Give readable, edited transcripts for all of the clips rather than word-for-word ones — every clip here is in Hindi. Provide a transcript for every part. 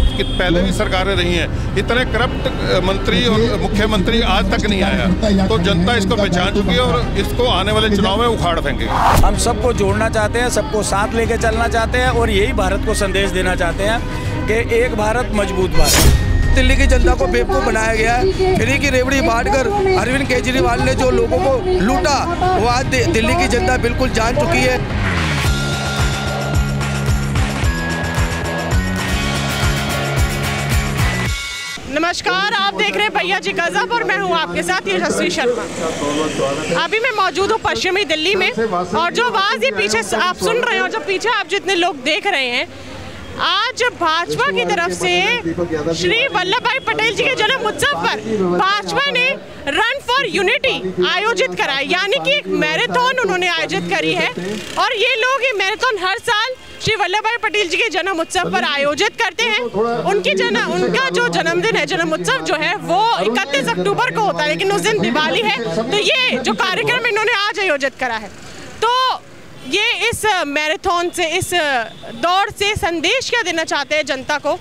ऐसी पहले भी सरकारें रही हैं, इतने करप्ट मंत्री और मुख्यमंत्री आज तक नहीं आया, तो जनता इसको पहचान चुकी है और इसको आने वाले चुनाव में उखाड़ फेंकेगी। हम सबको जोड़ना चाहते हैं, सबको साथ लेके चलना चाहते हैं और यही भारत को संदेश देना चाहते हैं कि एक भारत मजबूत भारत। दिल्ली की जनता को बेवकूफ बनाया गया है, फ्री की रेवड़ी बांटकर अरविंद केजरीवाल ने जो लोगों को लूटा वो आज दिल्ली की जनता बिल्कुल जान चुकी है। नमस्कार, आप देख रहे हैं भैया जी गजब और मैं हूं आपके साथ यशस्वी शर्मा। अभी मैं मौजूद हूं पश्चिमी दिल्ली में और जो आवाज ये पीछे आप सुन रहे हैं और जो पीछे आप जितने लोग देख रहे हैं, आज भाजपा की तरफ से श्री वल्लभ भाई पटेल जी के जन्म उत्सव पर भाजपा ने रन फॉर यूनिटी आयोजित करा है, यानी कि एक मैराथन उन्होंने आयोजित करी है और ये लोग ये मैराथन हर साल श्री वल्लभ भाई पटेल जी के जन्म उत्सव पर आयोजित करते हैं। उनका जो जन्मदिन है, जन्म उत्सव जो है वो 31 अक्टूबर को होता है, लेकिन उस दिन दिवाली है, तो ये जो कार्यक्रम इन्होंने आज आयोजित करा है तो ये इस मैराथन से, इस दौड़ से संदेश क्या देना चाहते हैं जनता को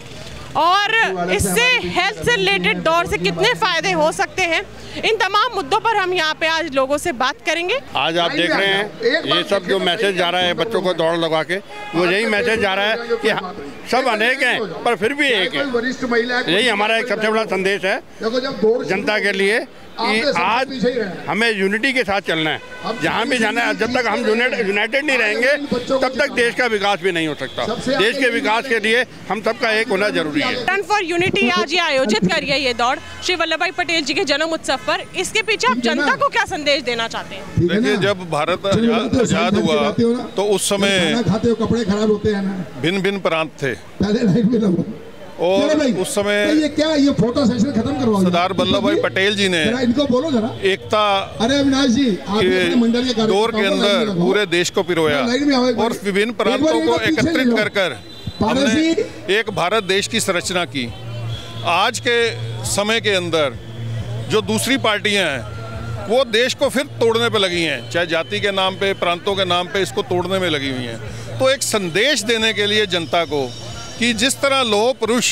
और इससे हेल्थ से रिलेटेड दौड़ से कितने फायदे हो सकते हैं, इन तमाम मुद्दों पर हम यहाँ पे आज लोगों से बात करेंगे। आज आप देख रहे हैं ये सब जो मैसेज जा रहा है बच्चों को दौड़ लगा के, वो यही मैसेज जा रहा है कि सब अनेक हैं पर फिर भी एक है। यही हमारा एक सबसे बड़ा संदेश है जनता के लिए कि आज हमें यूनिटी के साथ चलना है, जहाँ भी जाना है। जब तक हम यूनाइटेड नहीं रहेंगे तब तक देश का विकास भी नहीं हो सकता। देश के विकास के लिए हम सबका एक होना जरूरी है। रन फॉर यूनिटी आज ये आयोजित करी है, ये दौड़ श्री वल्लभ भाई पटेल जी के जन्म उत्सव पर, इसके पीछे आप जनता को क्या संदेश देना चाहते हैं? देखिए, जब भारत आजाद हुआ तो उस समय भिन्न भिन्न प्रांत थे और उस समय सरदार वल्लभ भाई पटेल जी ने एकता के दौर के अंदर पूरे देश को पिरोया और विभिन्न प्रांतों को एकत्रित कर हमने एक भारत देश की संरचना की। आज के समय के अंदर जो दूसरी पार्टियां हैं वो देश को फिर तोड़ने पे लगी हैं, चाहे जाति के नाम पे, प्रांतों के नाम पे, इसको तोड़ने में लगी हुई हैं। तो एक संदेश देने के लिए जनता को कि जिस तरह लोह पुरुष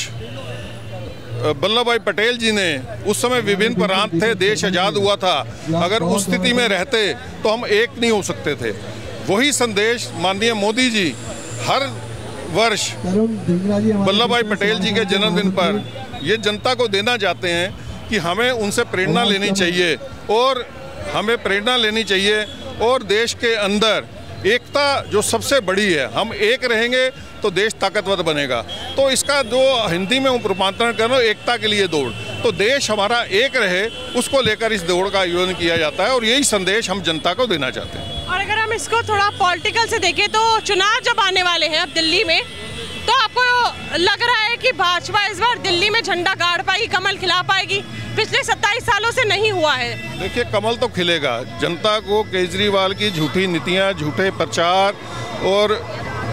वल्लभ भाई पटेल जी ने, उस समय विभिन्न प्रांत थे, देश आज़ाद हुआ था, अगर उस स्थिति में रहते तो हम एक नहीं हो सकते थे। वही संदेश माननीय मोदी जी हर वर्ष वल्लभ भाई पटेल जी के जन्मदिन पर ये जनता को देना चाहते हैं कि हमें उनसे प्रेरणा लेनी चाहिए और देश के अंदर एकता जो सबसे बड़ी है, हम एक रहेंगे तो देश ताकतवर बनेगा। तो इसका जो हिंदी में रूपांतरण करो, एकता के लिए दौड़, तो देश हमारा एक रहे, उसको लेकर इस दौड़ का आयोजन किया जाता है और यही संदेश हम जनता को देना चाहते हैं। और अगर हम इसको थोड़ा पॉलिटिकल से देखें तो चुनाव जब आने वाले हैं अब दिल्ली में, तो आपको लग रहा है कि भाजपा इस बार दिल्ली में झंडा गाड़ पाएगी, कमल खिला पाएगी? पिछले 27 सालों से नहीं हुआ है। देखिए, कमल तो खिलेगा। जनता को केजरीवाल की झूठी नीतियां, झूठे प्रचार और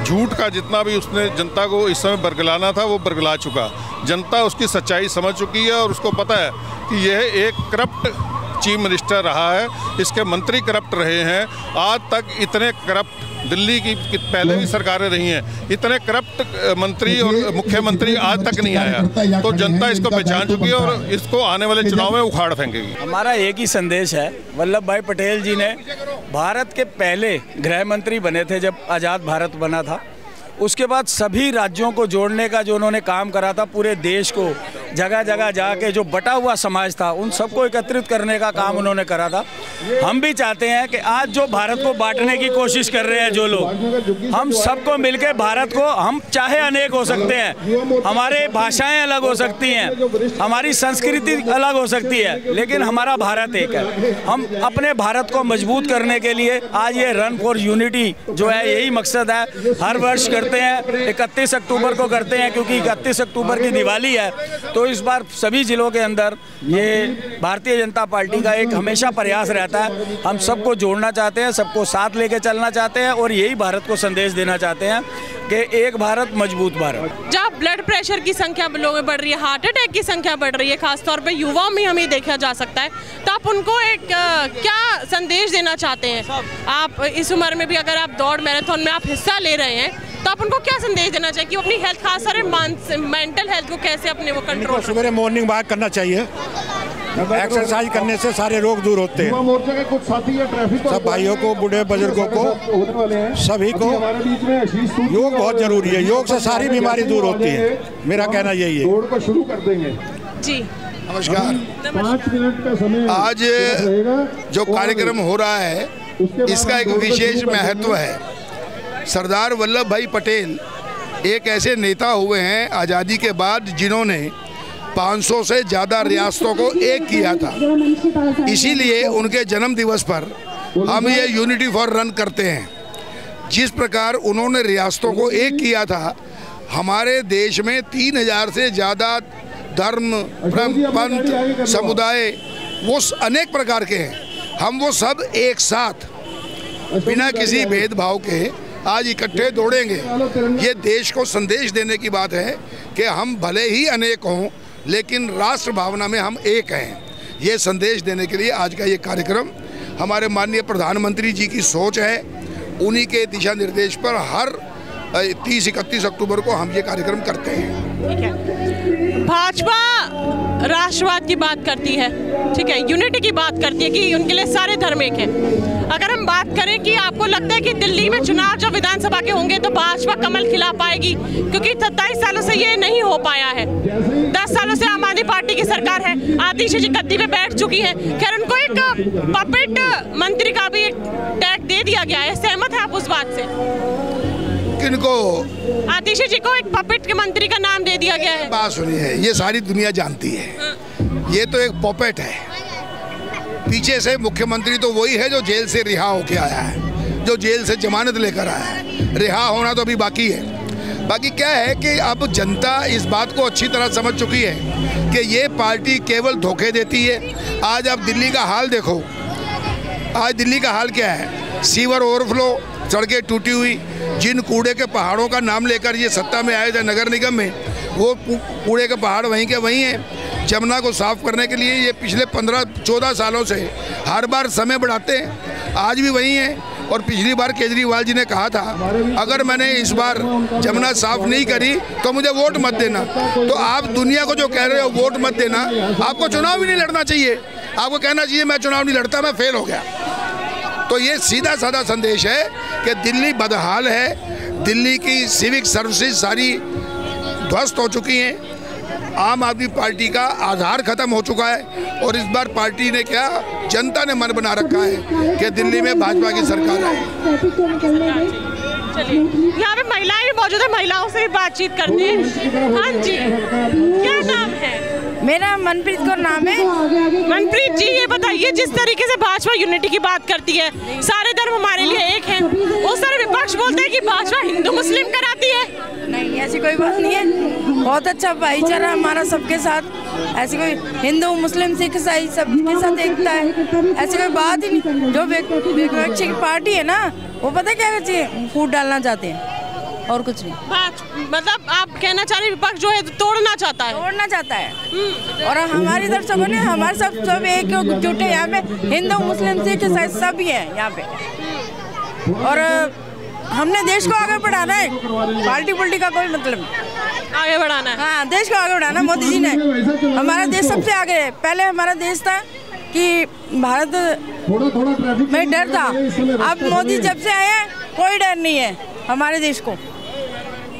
झूठ का जितना भी उसने जनता को इस समय बरगलाना था वो बरगला चुका। जनता उसकी सच्चाई समझ चुकी है और उसको पता है कि यह एक करप्ट चीफ मिनिस्टर रहा है, इसके मंत्री करप्ट रहे हैं। आज तक इतने करप्ट दिल्ली की पहले भी सरकारें रही हैं, इतने करप्ट मंत्री और मुख्यमंत्री आज तक नहीं आया, तो जनता इसको पहचान चुकी है और इसको आने वाले चुनाव में उखाड़ फेंकेगी। हमारा एक ही संदेश है, वल्लभ भाई पटेल जी ने भारत के पहले गृह मंत्री बने थे जब आज़ाद भारत बना था। उसके बाद सभी राज्यों को जोड़ने का जो उन्होंने काम करा था, पूरे देश को जगह जगह जाके जो बटा हुआ समाज था उन सबको एकत्रित करने का काम उन्होंने करा था। हम भी चाहते हैं कि आज जो भारत को बांटने की कोशिश कर रहे हैं जो लोग, हम सबको मिलकर भारत को, हम चाहे अनेक हो सकते हैं, हमारे भाषाएं अलग हो सकती हैं, हमारी संस्कृति अलग हो सकती है, लेकिन हमारा भारत एक है। हम अपने भारत को मजबूत करने के लिए आज ये रन फॉर यूनिटी जो है, यही मकसद है। हर वर्ष करते हैं, 31 अक्टूबर को करते हैं क्योंकि 31 अक्टूबर की दिवाली है। तो इस बार सभी जिलों के अंदर ये भारतीय जनता पार्टी का एक हमेशा प्रयास रहता है, हम सबको जोड़ना चाहते हैं, सबको साथ लेके चलना चाहते हैं और यही भारत को संदेश देना चाहते हैं कि एक भारत मजबूत भारत। जब ब्लड प्रेशर की संख्या लोगों में बढ़ रही है, हार्ट अटैक की संख्या बढ़ रही है, खासतौर पे युवाओं में हमें देखा जा सकता है, तो आप उनको एक क्या संदेश देना चाहते हैं? आप इस उम्र में भी अगर आप दौड़ मैराथन में आप हिस्सा ले रहे हैं तो आप उनको क्या संदेश देना चाहिए कि अपनी हेल्थ, खास कर मेंटल हेल्थ को कैसे अपने वो कंट्रोल? सुबह मॉर्निंग वॉक करना चाहिए, एक्सरसाइज करने से सारे रोग दूर होते हैं। सब भाइयों को, बूढ़े बुजुर्गों को, सभी को योग बहुत जरूरी है। योग से सारी बीमारी दूर होती है, मेरा कहना यही है। शुरू कर देंगे जी। नमस्कार। 5 मिनट का समय। आज जो कार्यक्रम हो रहा है इसका एक विशेष महत्व है। सरदार वल्लभ भाई पटेल एक ऐसे नेता हुए हैं आज़ादी के बाद जिन्होंने 500 से ज़्यादा रियासतों को एक किया था। इसीलिए उनके जन्म दिवस पर हम ये यूनिटी फॉर रन करते हैं। जिस प्रकार उन्होंने रियासतों को एक किया था, हमारे देश में 3000 से ज़्यादा धर्म, पंथ, समुदाय वो अनेक प्रकार के हैं। हम वो सब एक साथ बिना किसी भेदभाव के आज इकट्ठे दौड़ेंगे। ये देश को संदेश देने की बात है कि हम भले ही अनेक हों लेकिन राष्ट्र भावना में हम एक हैं। ये संदेश देने के लिए आज का ये कार्यक्रम हमारे माननीय प्रधानमंत्री जी की सोच है। उन्हीं के दिशा निर्देश पर हर 30-31 अक्टूबर को हम ये कार्यक्रम करते हैं। भाजपा राष्ट्रवाद की बात करती है, ठीक है, यूनिटी की बात करती है कि उनके लिए सारे धर्म एक हैं। अगर हम बात करें कि आपको लगता है कि दिल्ली में चुनाव जब विधानसभा के होंगे तो भाजपा कमल खिला पाएगी? क्योंकि 27 सालों से ये नहीं हो पाया है। 10 सालों से आम आदमी पार्टी की सरकार है, आतिशी जी गद्दी पे बैठ चुकी है। खैर, उनको एक पपेट मंत्री का भी एक टैग दे दिया गया है। सहमत है आप उस बात से? इनको आतिशी जी को एक पपेट के मंत्री का नाम दे दिया गया है। बात सुनिए, ये सारी दुनिया जानती है, ये तो एक पपेट है। पीछे से मुख्यमंत्री तो वही है जो जेल से रिहा होके आया है, जो जेल से जमानत लेकर आया है। रिहा होना तो अभी बाकी है। बाकी क्या है कि अब जनता इस बात को अच्छी तरह समझ चुकी है कि ये पार्टी केवल धोखे देती है। आज आप दिल्ली का हाल देखो। आज दिल्ली का हाल क्या है? सीवर ओवरफ्लो, सड़कें टूटी हुई, जिन कूड़े के पहाड़ों का नाम लेकर ये सत्ता में आए थे नगर निगम में, वो कूड़े के पहाड़ वहीं के वहीं हैं। जमुना को साफ करने के लिए ये पिछले 15-14 सालों से हर बार समय बढ़ाते हैं, आज भी वहीं हैं। और पिछली बार केजरीवाल जी ने कहा था अगर मैंने इस बार जमुना साफ नहीं करी तो मुझे वोट मत देना। तो आप दुनिया को जो कह रहे हो वोट मत देना, आपको चुनाव भी नहीं लड़ना चाहिए। आपको कहना चाहिए मैं चुनाव नहीं लड़ता, मैं फेल हो गया। तो ये सीधा साधा संदेश है कि दिल्ली बदहाल है, दिल्ली की सिविक सर्विसेज सारी ध्वस्त हो चुकी हैं। आम आदमी पार्टी का आधार खत्म हो चुका है। और इस बार पार्टी ने क्या, जनता ने मन बना रखा है कि दिल्ली में भाजपा की सरकार है। चलिए, यहाँ पे महिलाएं भी मौजूद है, महिलाओं से बातचीत करते हैं। हाँ जी, क्या नाम है? मेरा मनप्रीत का नाम है। मनप्रीत जी, ये बताइए, जिस तरीके से भाजपा यूनिटी की बात करती है, सारे धर्म हमारे लिए एक हैं, और सारे विपक्ष बोलते हैं कि भाजपा हिंदू मुस्लिम कराती है। नहीं, ऐसी कोई बात नहीं है। बहुत अच्छा भाईचारा हमारा सबके साथ, ऐसी कोई हिंदू मुस्लिम सिख ईसाई सबके साथ एकता है, ऐसी कोई बात ही नहीं। जो विपक्षी पार्टी है ना, वो पता क्या करती है, फूट डालना चाहते हैं और कुछ नहीं। मतलब आप कहना चाह रहे विपक्ष जो है तोड़ना चाहता है, तोड़ना चाहता है। और हमारी तरफ से बने, हमारे सब एक जुटे। यहाँ पे हिंदू मुस्लिम सिख ईसाई सब ही है यहाँ पे। और हमने देश को आगे बढ़ाना है, पार्टी पुल्टी का कोई मतलब आगे बढ़ाना है। हाँ, देश को आगे बढ़ाना। मोदी जी ने, हमारा देश सबसे आगे है। पहले हमारा देश था कि भारत में डर था, अब मोदी जब से आए हैं कोई डर नहीं है हमारे देश को।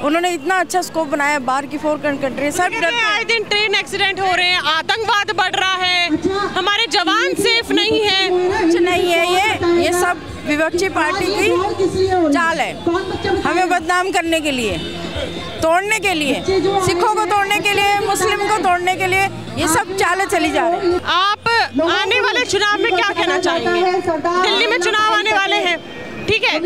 उन्होंने इतना अच्छा स्कोप बनाया, बाहर की फॉरेन कंट्री सब डर। आए दिन ट्रेन एक्सीडेंट हो रहे हैं, आतंकवाद बढ़ रहा है, हमारे जवान सेफ नहीं है। अच्छा नहीं है, ये सब विपक्षी पार्टी की चाल है हमें बदनाम करने के लिए, तोड़ने के लिए, सिखों को तोड़ने के लिए, मुस्लिम को तोड़ने के लिए, ये सब चालें चली जा रही है। आप आने वाले चुनाव में क्या कहना चाहेंगे? दिल्ली में चुनाव आने वाले हैं, ठीक है,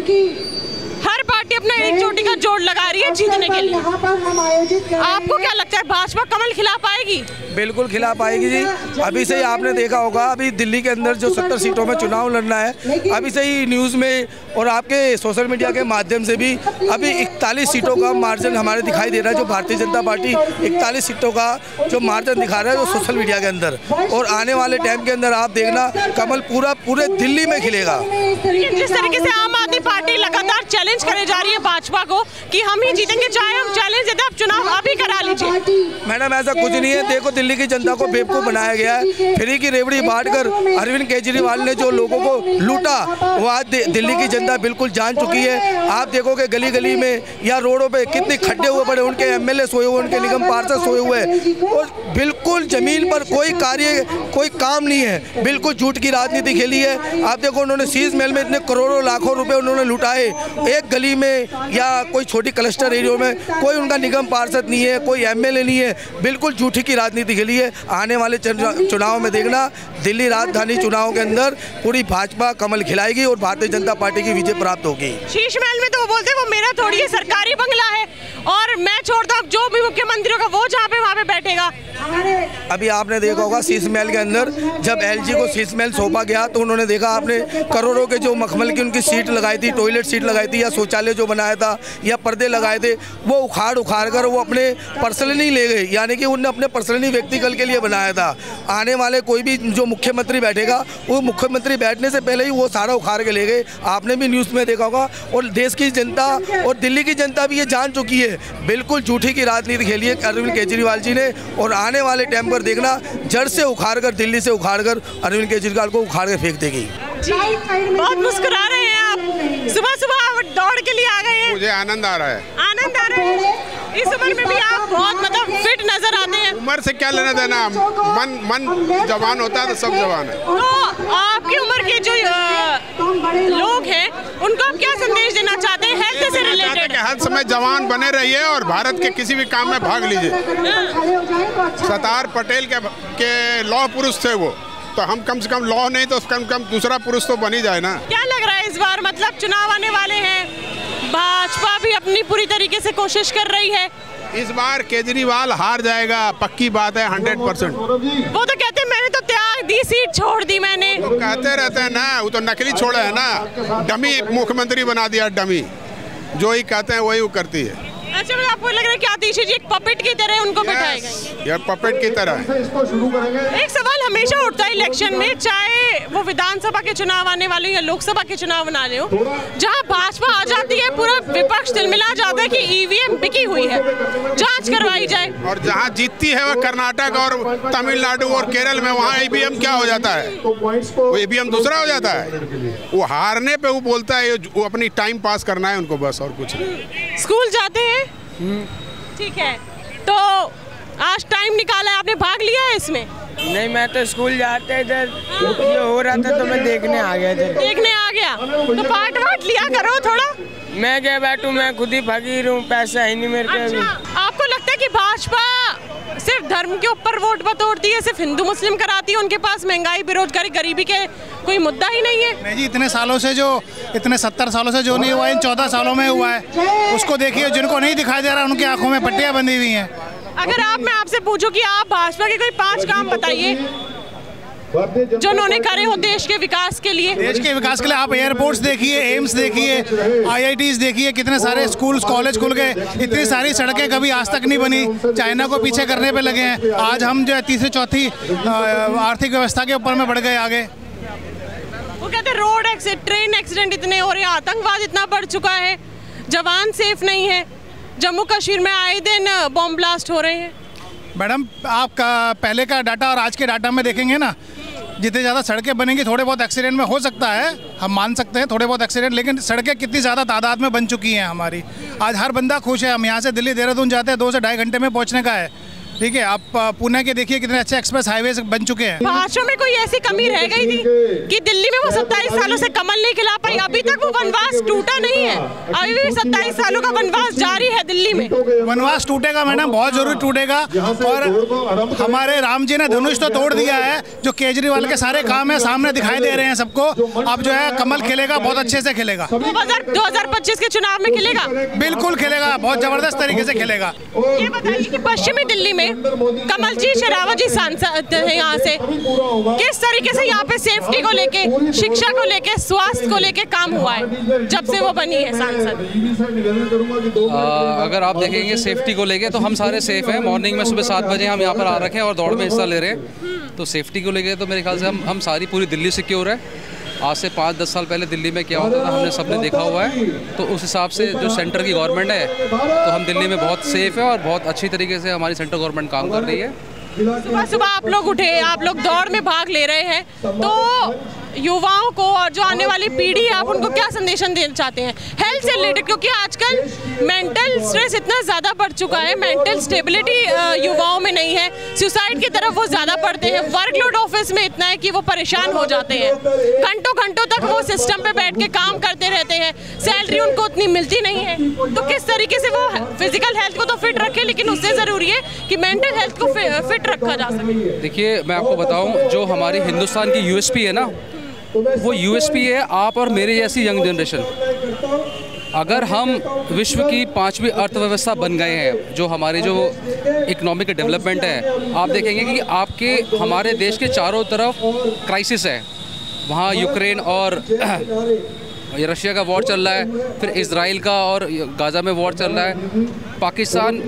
हर पार्टी अपना एक चोटी का जोड़ लगा रही है जीतने के लिए। आपको क्या लगता है, भाजपा कमल खिला पाएगी? बिल्कुल खिला पाएगी जी। अभी से ही आपने देखा होगा, अभी दिल्ली के अंदर जो 70 सीटों में चुनाव लड़ना है, अभी से ही न्यूज़ में और आपके सोशल मीडिया के माध्यम से भी अभी 41 सीटों का मार्जिन हमारे दिखाई दे रहा है। जो भारतीय जनता पार्टी 41 सीटों का जो मार्जिन दिखा रहा है वो सोशल मीडिया के अंदर। और आने वाले टाइम के अंदर आप देखना, कमल पूरे दिल्ली में खिलेगा। जिस तरीके से आम आदमी पार्टी लगातार चैलेंज करे जा रही है भाजपा को कि हम ही जीतेंगे, चाहे हम चैलेंज देते, आप चुनाव अभी करा लीजिए। मैडम ऐसा कुछ नहीं है, देखो दिल्ली की जनता को बेवकूफ बनाया गया है। फ्री की रेवड़ी बांटकर अरविंद केजरीवाल ने जो लोगों को लूटा वो आज दिल्ली की जनता बिल्कुल जान चुकी है। आप देखोगे गली गली में या रोडों पे कितने खड्डे हुए पड़े, उनके MLA सोए हुए, उनके निगम पार्षद सोए हुए हैं और बिल्कुल जमीन पर कोई कार्य कोई काम नहीं है, बिल्कुल झूठ की राजनीति खेली है। आप देखो उन्होंने शीश महल में इतने करोड़ों लाखों रुपए उन्होंने लुटाए, एक गली में या कोई छोटी क्लस्टर एरियो में कोई उनका निगम पार्षद नहीं है, कोई MLA नहीं है, बिल्कुल झूठी की राजनीति खेली है। आने वाले चुनाव में देखना दिल्ली राजधानी चुनाव के अंदर पूरी भाजपा कमल खिलाएगी और भारतीय जनता पार्टी की विजय प्राप्त होगी। शीश महल में तो वो बोलते हैं वो मेरा थोड़ी है, सरकारी बंगला है और मैं छोड़ता हूँ, जो भी मुख्यमंत्री का वो जहाँ पे वहाँ पे बैठेगा। अभी आपने देखा होगा शीश महल के अंदर जब LG को शीश महल सौंपा गया तो उन्होंने देखा आपने करोड़ों के जो मखमल की उनकी सीट लगाई थी, टॉयलेट सीट लगाई थी या शौचालय जो बनाया था या पर्दे लगाए थे, वो उखाड़ कर वो अपने पर्सनली ले गए, यानी कि उनने अपने पर्सनली व्यक्तिगत के लिए बनाया था। आने वाले कोई भी जो मुख्यमंत्री बैठेगा वो मुख्यमंत्री बैठने से पहले ही वो सारा उखाड़ के ले गए, आपने भी न्यूज़ में देखा होगा। और देश की जनता और दिल्ली की जनता भी ये जान चुकी है, बिल्कुल झूठी की राजनीति खेली है अरविंद केजरीवाल जी ने। और आने वाले टाइम पर देखना जड़ से उखाड़कर, दिल्ली से उखाड़कर अरविंद केजरीवाल को उखाड़कर फेंक देगी। बहुत मुस्कुरा रहे हैं आप, सुबह सुबह दौड़ के लिए आ गए हैं। मुझे आनंद आ रहा है, आनंद आ रहा है। इस उम्र में भी आप बहुत मतलब फिट नजर आते हैं। उम्र से क्या लेना देना, मन जवान होता है तो सब जवान है। तो आपकी उम्र के जो लोग हैं उनको आप क्या संदेश देना चाहते हैं? हर समय जवान बने रहिए और भारत के किसी भी काम में भाग लीजिए। सरदार पटेल के लौह पुरुष थे वो, तो हम कम से कम लौह नहीं तो कम से कम दूसरा पुरुष तो बन ही जाए ना। क्या लग रहा है इस बार मतलब चुनाव आने वाले हैं, भाजपा भी अपनी पूरी तरीके से कोशिश कर रही है? इस बार केजरीवाल हार जाएगा, पक्की बात है, 100%। वो तो कहते हैं मैंने तो त्याग दी, सीट छोड़ दी मैंने, तो कहते रहते हैं ना, वो तो नकली छोड़ा है ना, डमी मुख्यमंत्री बना दिया, डमी, जो ही कहते हैं वही वो करती है। अच्छा मतलब आपको लग रहा है कि आतिशी जी एक पपेट की तरह उनको बैठाएगा? यार पपेट की तरह। एक सवाल हमेशा उठता है इलेक्शन में, चाहे वो विधानसभा के चुनाव आने वाले हो या लोकसभा के चुनाव आने वाले हो, जहाँ भाजपा आ जाती है पूरा विपक्ष तिलमिला जाता है कि EVM बिकी हुई है, जांच करवाई जाए। और जहाँ जीतती है वह कर्नाटक और तमिलनाडु और केरल में, वहाँ EVM क्या हो जाता है, वो EVM दूसरा हो जाता है। वो हारने पे वो बोलता है वो अपनी टाइम पास करना है उनको बस, और कुछ नहीं। स्कूल जाते हैं, ठीक है, तो आज टाइम निकाला है आपने, भाग लिया है इसमें? नहीं, मैं तो स्कूल जाते इधर ये हो रहा था तो मैं देखने आ गया इधर। देखने आ गया तो पार्ट वाट लिया करो थोड़ा। मैं क्या बैठूं, मैं खुद ही फकीर हूँ, पैसा ही नहीं मेरे पास। अच्छा, आपको लगता है कि भाजपा सिर्फ धर्म के ऊपर वोट बटोरती है, सिर्फ हिंदू मुस्लिम कराती है, उनके पास महंगाई बेरोजगारी गरीबी के कोई मुद्दा ही नहीं है? नहीं जी, इतने सालों से जो इतने 70 सालों से जो नहीं हुआ है, इन 14 सालों में हुआ है, उसको देखिए। जिनको नहीं दिखाई दे रहा उनकी आंखों में पट्टियाँ बंधी हुई हैं। अगर आप, मैं आपसे पूछूं कि आप भाजपा के कोई 5 काम बताइए जो उन्होंने करे हो देश के विकास के लिए? देश के विकास के लिए आप एयरपोर्ट्स देखिए, एम्स देखिए, IITs देखिए, कितने सारे स्कूल्स कॉलेज खुल गए, इतनी सारी सड़कें कभी आज तक नहीं बनी, चाइना को पीछे करने पे लगे हैं, आज हम जो है 3-4 आर्थिक व्यवस्था के ऊपर में बढ़ गए आगे। वो कहते हैं रोड एक्सीडेंट, ट्रेन एक्सीडेंट इतने हो रहे हैं, आतंकवाद इतना बढ़ चुका है, जवान सेफ नहीं है, जम्मू कश्मीर में आए दिन बॉम्ब ब्लास्ट हो रहे हैं। मैडम आपका पहले का डाटा और आज के डाटा में देखेंगे ना, जितने ज़्यादा सड़कें बनेंगी थोड़े बहुत एक्सीडेंट में हो सकता है, हम मान सकते हैं थोड़े बहुत एक्सीडेंट, लेकिन सड़कें कितनी ज़्यादा तादाद में बन चुकी हैं हमारी। आज हर बंदा खुश है, हम यहाँ से दिल्ली देहरादून जाते हैं 2 से 2.5 घंटे में पहुँचने का है, ठीक है। आप पुणे के देखिए कितने अच्छे एक्सप्रेस हाईवे बन चुके हैं। भाषा में कोई ऐसी कमी रह गई थी कि दिल्ली में वो 27 सालों से कमल नहीं खिला पाई, अभी तक वो वनवास टूटा नहीं है, अभी भी 27 सालों का वनवास जारी है दिल्ली में। वनवास टूटेगा मैडम, बहुत जरूरी टूटेगा। और हमारे राम जी ने धनुष तो तोड़ दिया है, जो केजरीवाल के सारे काम है सामने दिखाई दे रहे हैं सबको। अब जो है कमल खेलेगा, बहुत अच्छे से खेलेगा, 2025 के चुनाव में खेलेगा, बिल्कुल खेलेगा, बहुत जबरदस्त तरीके से खेलेगा। ये बताइए कि पश्चिमी दिल्ली में कमल जी शरावत जी सांसद है, यहाँ से किस तरीके से यहाँ पे सेफ्टी को लेके, शिक्षा को लेके, स्वास्थ्य को लेके काम हुआ है जब से वो बनी है सांसद? अगर आप देखेंगे सेफ्टी को लेके तो हम सारे सेफ हैं। मॉर्निंग में सुबह 7 बजे हम यहाँ पर आ रखे हैं और दौड़ में हिस्सा ले रहे हैं, तो सेफ्टी को लेके तो मेरे ख्याल से हम सारी पूरी दिल्ली सिक्योर है। आज से 5-10 साल पहले दिल्ली में क्या होता था हमने सबने देखा हुआ है, तो उस हिसाब से जो सेंटर की गवर्नमेंट है तो हम दिल्ली में बहुत सेफ है और बहुत अच्छी तरीके से हमारी सेंट्रल गवर्नमेंट काम कर रही है। सुबह सुबह आप लोग उठे, आप लोग दौड़ में भाग ले रहे हैं, तो युवाओं को और जो आने वाली पीढ़ी है आप उनको क्या संदेशन देना चाहते हैं हेल्थ से रिलेटेड, क्योंकि आजकल मेंटल स्ट्रेस इतना ज़्यादा बढ़ चुका है, मेंटल स्टेबिलिटी युवाओं में नहीं है, सुसाइड की तरफ वो ज़्यादा बढ़ते हैं, वर्कलोड ऑफिस में इतना है कि वो परेशान हो जाते हैं, घंटों घंटों तक वो सिस्टम पे बैठ के काम करते रहते हैं, सैलरी उनको उतनी मिलती नहीं है, तो किस तरीके से वो फिजिकल हेल्थ को तो फिट रखें लेकिन उससे ज़रूरी है कि मेंटल हेल्थ को फिट रखा जा सके। देखिए मैं आपको बताऊँ, जो हमारी हिंदुस्तान की यूएसपी है ना, वो यूएसपी है आप और मेरे जैसी यंग जनरेशन। अगर हम विश्व की 5वीं अर्थव्यवस्था बन गए हैं, जो हमारे जो इकोनॉमिक डेवलपमेंट है, आप देखेंगे कि आपके हमारे देश के चारों तरफ क्राइसिस है, वहाँ यूक्रेन और रशिया का वॉर चल रहा है, फिर इजराइल का और गाज़ा में वॉर चल रहा है, पाकिस्तान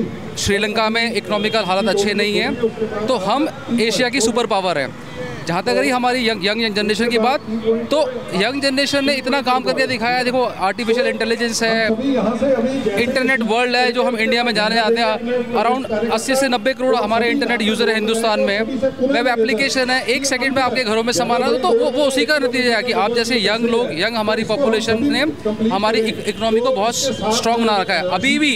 श्रीलंका में इकोनॉमिकल हालत अच्छे नहीं है, तो हम एशिया की सुपर पावर हैं। जहाँ तक रही हमारी यंग जनरेशन की बात, तो यंग जनरेशन ने इतना काम करके दिखाया, देखो आर्टिफिशियल इंटेलिजेंस है, इंटरनेट वर्ल्ड है, जो हम इंडिया में जाने जाते हैं अराउंड 80 से 90 करोड़ हमारे इंटरनेट यूज़र है हिंदुस्तान में, वेब एप्लीकेशन है, 1 सेकंड में आपके घरों में सामान आता है, तो वो उसी का नतीजा है कि आप जैसे यंग लोग, यंग हमारी पॉपुलेशन ने हमारी इकोनॉमी को बहुत स्ट्रॉन्ग बना रखा है। अभी भी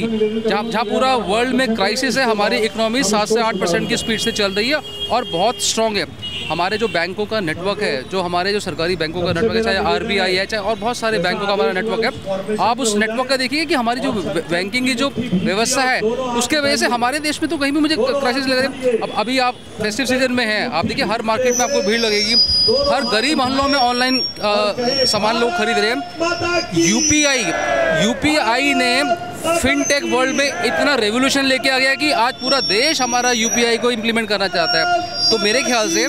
जहाँ पूरा वर्ल्ड में क्राइसिस है, हमारी इकोनॉमी 7 से 8% की स्पीड से चल रही है और बहुत स्ट्रॉन्ग है। हमारे जो बैंकों का नेटवर्क है, जो हमारे जो सरकारी बैंकों का नेटवर्क है, चाहे आरबीआई है, चाहे और बहुत सारे बैंकों का हमारा नेटवर्क है, आप उस नेटवर्क का देखिए कि हमारी जो बैंकिंग की जो व्यवस्था है उसके वजह से हमारे देश में तो कहीं भी मुझे क्राइसिस लग रही है। अब अभी आप फेस्टिव सीजन में हैं, आप देखिए हर मार्केट में आपको भीड़ लगेगी, हर गरीब मोहल्लों में ऑनलाइन सामान लोग खरीद रहे हैं। यूपीआई ने फिनटेक वर्ल्ड में इतना रेवोल्यूशन लेके आ गया कि आज पूरा देश हमारा यूपीआई को इम्प्लीमेंट करना चाहता है। तो मेरे ख्याल से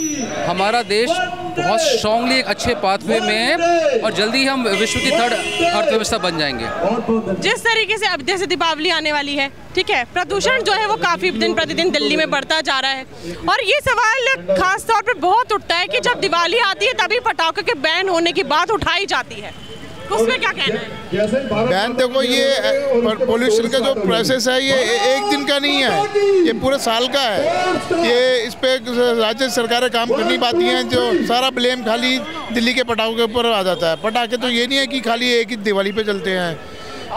हमारा देश बहुत स्ट्रांगली एक अच्छे पाथवे में है और जल्दी ही हम विश्व की 3rd अर्थव्यवस्था बन जाएंगे। जिस तरीके से अब जैसे दीपावली आने वाली है, ठीक है, प्रदूषण जो है वो काफ़ी दिन प्रतिदिन दिल्ली में बढ़ता जा रहा है और ये सवाल खास तौर पे बहुत उठता है कि जब दिवाली आती है तभी पटाखों के बैन होने की बात उठाई जाती है, उसमें क्या कहना है? बैन देखो, ये पॉल्यूशन का जो प्रोसेस है ये एक दिन का नहीं है, ये पूरे साल का है, ये इस पे राज्य सरकारें काम कर नहीं पाती हैं, जो सारा ब्लेम खाली दिल्ली के पटाखों के ऊपर आ जाता है। पटाखे तो ये नहीं है कि खाली एक ही दिवाली पे चलते हैं,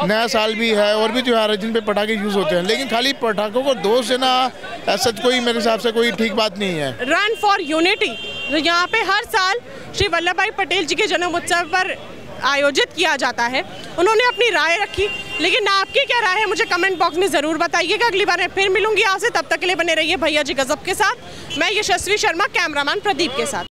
नया साल भी है और भी त्योहार है जिन पे पटाखे यूज़ होते हैं, लेकिन खाली पटाखों को दोष देना ऐसा कोई मेरे हिसाब से कोई ठीक बात नहीं है। रन फॉर यूनिटी यहाँ पे हर साल श्री वल्लभ भाई पटेल जी के जन्म उत्सव पर आयोजित किया जाता है, उन्होंने अपनी राय रखी, लेकिन आपकी क्या राय है मुझे कमेंट बॉक्स में ज़रूर बताइएगा। अगली बार मैं फिर मिलूंगी आपसे, तब तक के लिए बने रहिए भैया जी गजब के साथ। मैं यशस्वी शर्मा, कैमरामैन प्रदीप के साथ।